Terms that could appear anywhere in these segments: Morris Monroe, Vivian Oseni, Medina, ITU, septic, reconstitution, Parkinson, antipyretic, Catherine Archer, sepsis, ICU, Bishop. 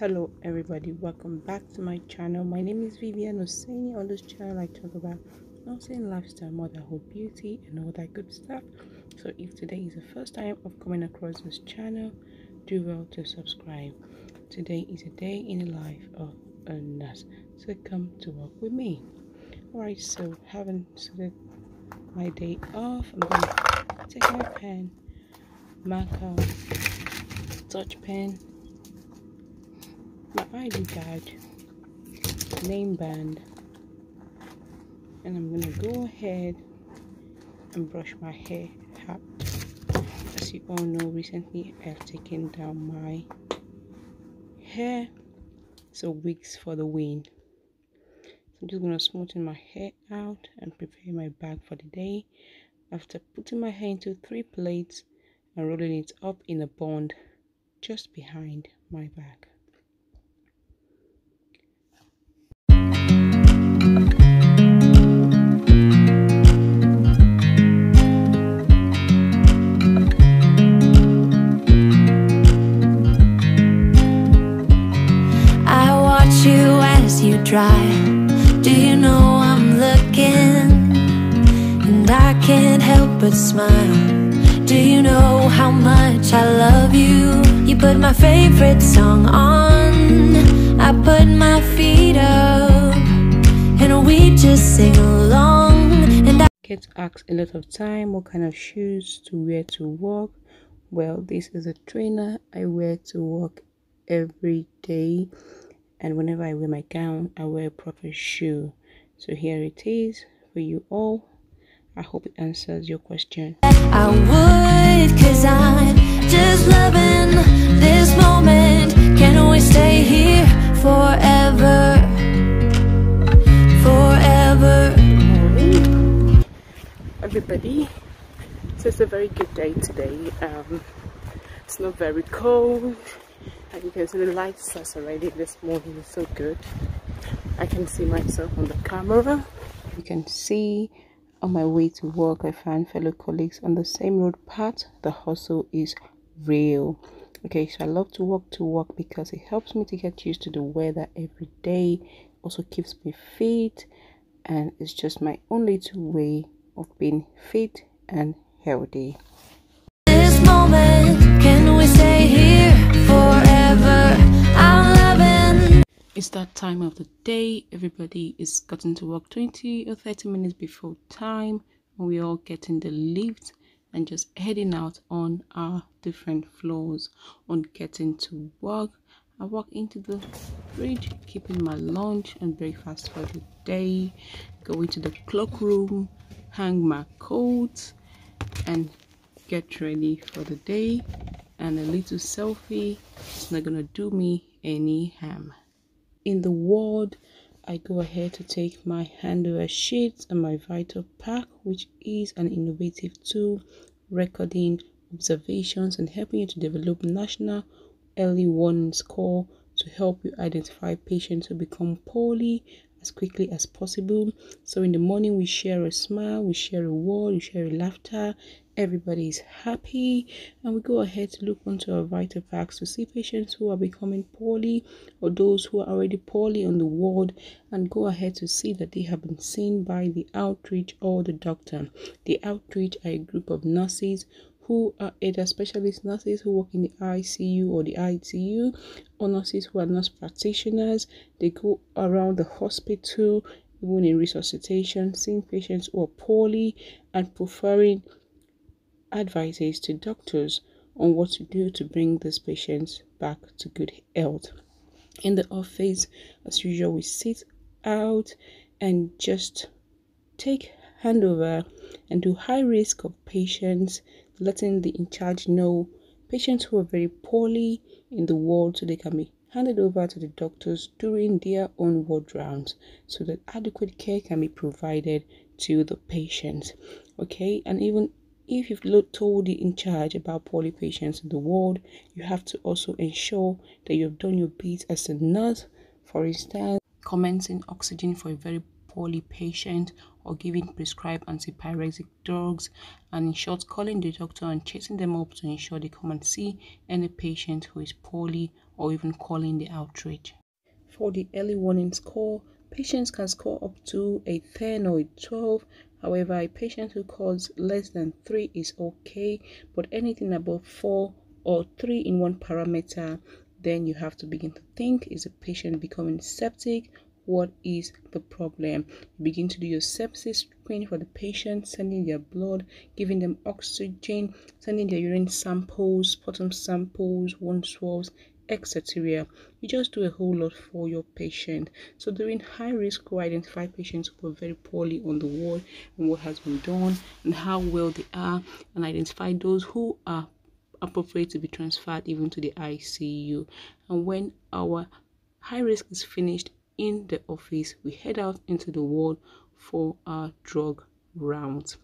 Hello everybody, welcome back to my channel. My name is Vivian Oseni. On this channel I talk about nursing, lifestyle, motherhood, beauty and all that good stuff. So if today is the first time of coming across this channel, do well to subscribe. Today is a day in the life of a nurse, so come to work with me. Alright, so having started my day off, I'm going to take my pen, marker, touch pen, my ID card, name band, and I'm gonna go ahead and brush my hair out. As you all know, recently I've taken down my hair, so wigs for the win. So I'm just gonna smoothen my hair out and prepare my bag for the day. After putting my hair into 3 plaits and rolling it up in a bond just behind my bag. Do you know I'm looking, and I can't help but smile? Do you know how much I love you? You put my favorite song on, I put my feet up, and we just sing along. And I get asked a lot of time what kind of shoes to wear to work. Well, this is a trainer I wear to work every day. And whenever I wear my gown, I wear a proper shoe. So here it is for you all. I hope it answers your question. I would, cause I'm just loving this moment. Can we stay here forever? Forever. Hello everybody. So it's a very good day today. It's not very cold. And you can see the light starts already this morning, is so good. I can see myself on the camera. You can see on my way to work, I found fellow colleagues on the same road path. The hustle is real. Okay, so I love to walk because it helps me to get used to the weather every day. Also keeps me fit, and it's just my only 2 way of being fit and healthy. This moment, can we stay here forever? It's that time of the day, everybody is gotten to work 20 or 30 minutes before time, and we all get in the lift and just heading out on our different floors. On getting to work, I walk into the fridge, keeping my lunch and breakfast for the day, go into the clock room, hang my coat and get ready for the day. And a little selfie is not gonna do me any harm. In the ward, I go ahead to take my handover sheets and my vital pack, which is an innovative tool recording observations and helping you to develop national early warning score to help you identify patients who become poorly as quickly as possible. So in the morning, we share a smile, we share a word, we share a laughter. Everybody is happy, and we go ahead to look onto our vital packs to see patients who are becoming poorly or those who are already poorly on the ward, and go ahead to see that they have been seen by the outreach or the doctor. The outreach are a group of nurses who are either specialist nurses who work in the ICU or the ITU, or nurses who are nurse practitioners. They go around the hospital, even in resuscitation, seeing patients who are poorly and preferring advices to doctors on what to do to bring these patients back to good health. In the office, as usual, we sit out and just take handover and do high risk of patients, letting the in charge know patients who are very poorly in the ward so they can be handed over to the doctors during their own ward rounds so that adequate care can be provided to the patients. Okay, and even if you've told the in charge about poorly patients in the ward, you have to also ensure that you've done your bit as a nurse. For instance, commencing oxygen for a very poorly patient or giving prescribed antipyretic drugs, and in short, calling the doctor and chasing them up to ensure they come and see any patient who is poorly or even calling the outreach. For the early warning score, patients can score up to a 10 or a 12. However, a patient who calls less than 3 is okay, but anything above 4 or 3 in one parameter, then you have to begin to think, is the patient becoming septic? What is the problem? You begin to do your sepsis screening for the patient, sending their blood, giving them oxygen, sending their urine samples, sputum samples, wound swabs, etc. You just do a whole lot for your patient. So during high risk, we identify patients who are very poorly on the ward and what has been done and how well they are, and identify those who are appropriate to be transferred even to the ICU. And when our high risk is finished in the office, we head out into the ward for our drug rounds.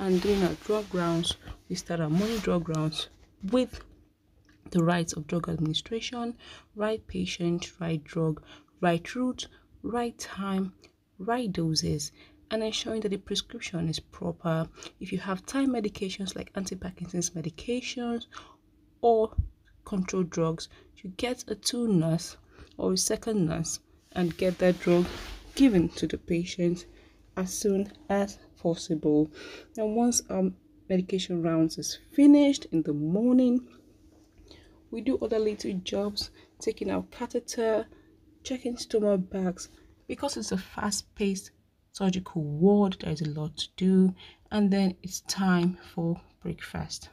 And during our drug rounds, we start our morning drug rounds with the rights of drug administration, right patient, right drug, right route, right time, right doses, and ensuring that the prescription is proper. If you have time medications like anti-Parkinson's medications or controlled drugs, you get a 2 nurse or a 2nd nurse and get that drug given to the patient as soon as possible. And once our medication rounds is finished in the morning, we do other little jobs, taking out catheter, checking stomach bags. Because it's a fast-paced surgical ward, there's a lot to do. And then it's time for breakfast.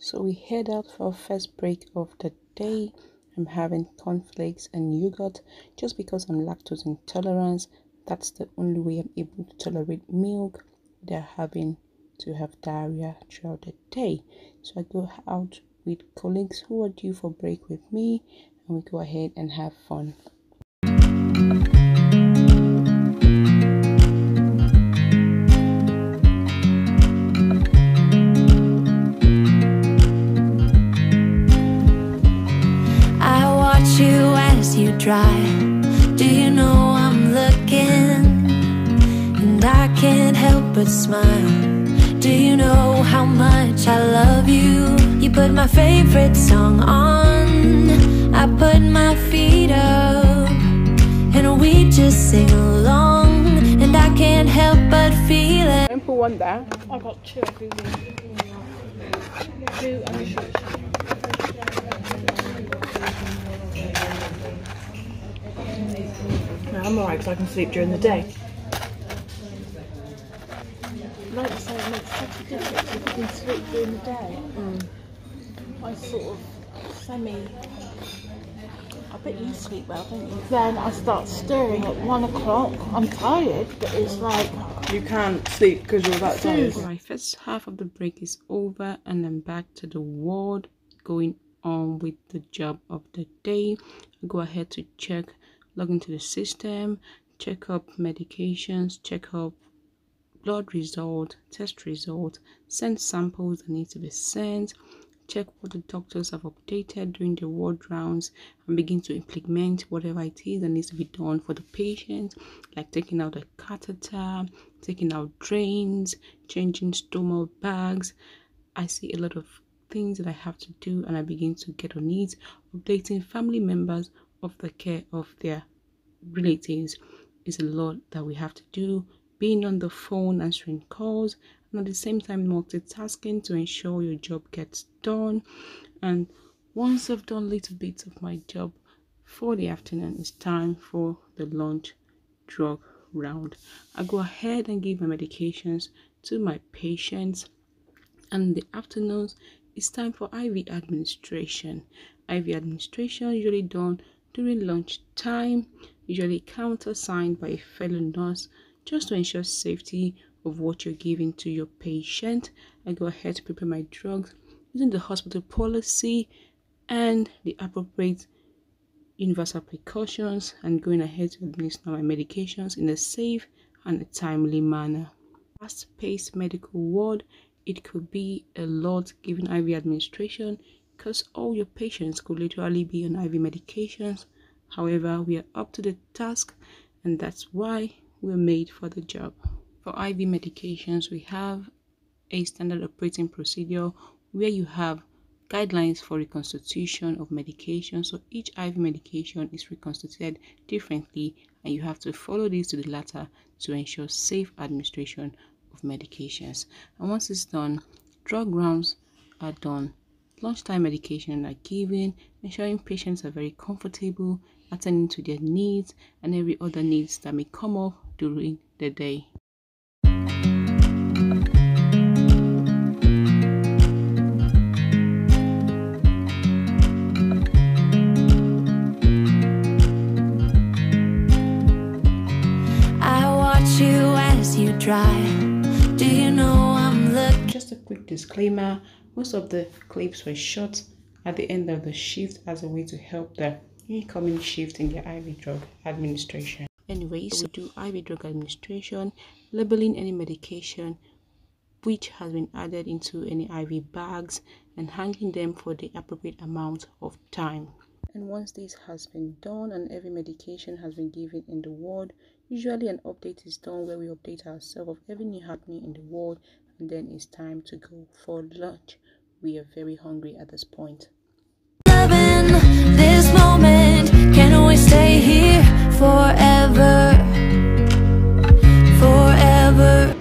So we head out for our first break of the day. I'm having cornflakes and yogurt just because I'm lactose intolerant. That's the only way I'm able to tolerate milk. They're having to have diarrhea throughout the day. So I go out with colleagues who are due for break with me, and we go ahead and have fun. I watch you as you drive. Do you know I'm looking? And I can't help but smile. Do you know how much I love you? You put my favorite song on, I put my feet up, and we just sing along, and I can't help but feel it. And for one there, I got 2. Two and a short. No, I'm alright because I can sleep during the day. Like you say, it makes such a difference if you can sleep during the day. I sort of I bet you sleep well, don't you? Then I start stirring at 1 o'clock. I'm tired, but it's like you can't sleep because you're that tired. Right, first half of the break is over, and then back to the ward, going on with the job of the day. I go ahead to check, log into the system, check up medications, check up blood result, test result, send samples that need to be sent, check what the doctors have updated during the ward rounds, and begin to implement whatever it is that needs to be done for the patient, like taking out a catheter, taking out drains, changing stomach bags. I see a lot of things that I have to do, and I begin to get on it, updating family members of the care of their relatives. It's a lot that we have to do. Being on the phone, answering calls, and at the same time multitasking to ensure your job gets done. And once I've done little bits of my job for the afternoon, it's time for the lunch drug round. I go ahead and give my medications to my patients, and in the afternoons it's time for IV administration. IV administration usually done during lunch time, usually countersigned by a fellow nurse, just to ensure safety of what you're giving to your patient. I go ahead to prepare my drugs using the hospital policy and the appropriate universal precautions, and going ahead to administer my medications in a safe and a timely manner. Fast-paced medical ward, it could be a lot giving IV administration because all your patients could literally be on IV medications. However, we are up to the task, and that's why we're made for the job. For IV medications, we have a standard operating procedure where you have Guidelines for reconstitution of medication. So each IV medication is reconstituted differently, and you have to follow these to the latter to ensure safe administration of medications. And once it's done, drug rounds are done. Lunchtime medications are given, ensuring patients are very comfortable, attending to their needs and every other needs that may come up during the day. Just a quick disclaimer, most of the clips were shot at the end of the shift as a way to help the incoming shift in the IV drug administration. Anyway, so we do IV drug administration, labeling any medication which has been added into any IV bags and hanging them for the appropriate amount of time. And once this has been done and every medication has been given in the ward, usually an update is done where we update ourselves of everything happening in the ward, and then it's time to go for lunch. We are very hungry at this point. Loving this moment, can we stay here forever? Forever.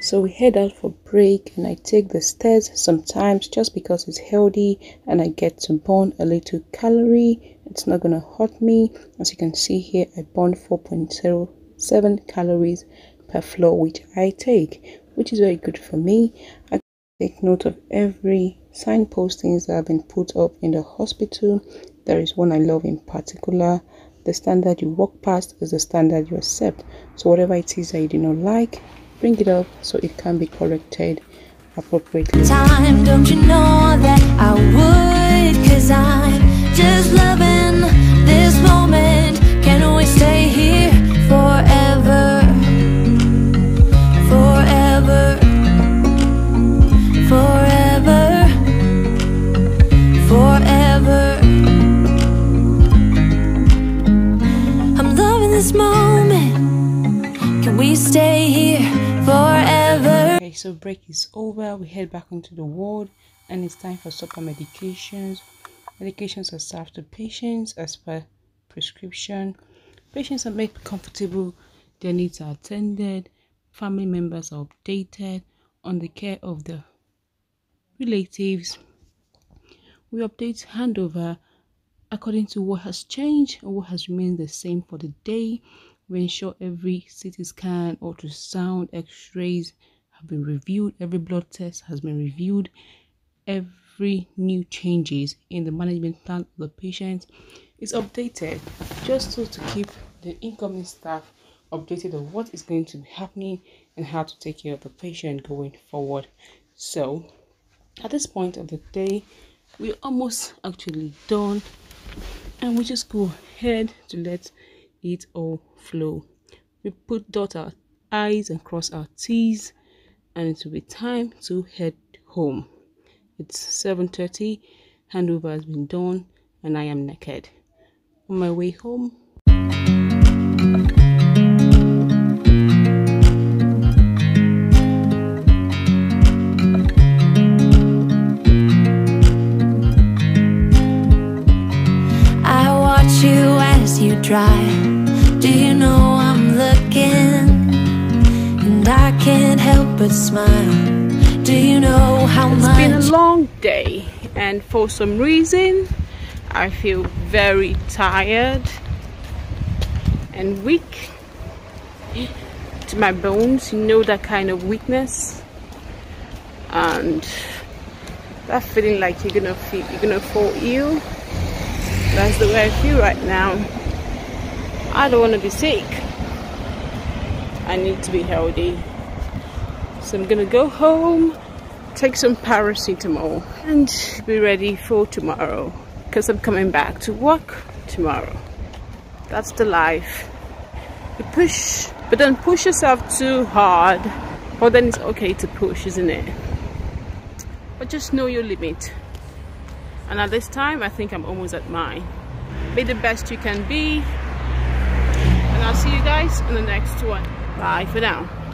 So we head out for break, and I take the stairs sometimes just because it's healthy and I get to burn a little calorie. It's not gonna hurt me. As you can see here, I burn 4.07 calories per floor, which I take, which is very good for me. I take note of every signpostings that have been put up in the hospital. There is one I love in particular. The standard you walk past is the standard you accept. So whatever it is that you do not like, bring it up so it can be corrected appropriately. Time, don't you know that I would, 'cause I'm just loving this moment. Can we stay here forever? Forever. Forever. Forever. I'm loving this moment. Can we stay here forever? Okay, so break is over. We head back into the ward and it's time for supper medications. Medications are served to patients as per prescription. Patients are made comfortable, their needs are attended, family members are updated on the care of the relatives. We update handover according to what has changed or what has remained the same for the day. We ensure every CT scan, ultrasound, x-rays have been reviewed, every blood test has been reviewed, every new changes in the management plan of the patient is updated, just so to keep the incoming staff updated on what is going to be happening and how to take care of the patient going forward. So at this point of the day, we're almost actually done, and we just go ahead to let it all flow. We put dot our I's and cross our T's, and it will be time to head home. It's 7:30. Handover has been done and I am naked. On my way home, I watch you as you drive. Can't help but smile. Do you know how much? It's been a long day, and for some reason I feel very tired and weak to my bones, you know, that kind of weakness and that feeling like you're gonna fall ill. That's the way I feel right now. I don't want to be sick. I need to be healthy. So I'm gonna go home, take some paracetamol and be ready for tomorrow, because I'm coming back to work tomorrow. That's the life. You push, but don't push yourself too hard, or then it's okay to push, isn't it? But just know your limit. And at this time, I think I'm almost at mine. Be the best you can be. And I'll see you guys in the next one. Bye for now.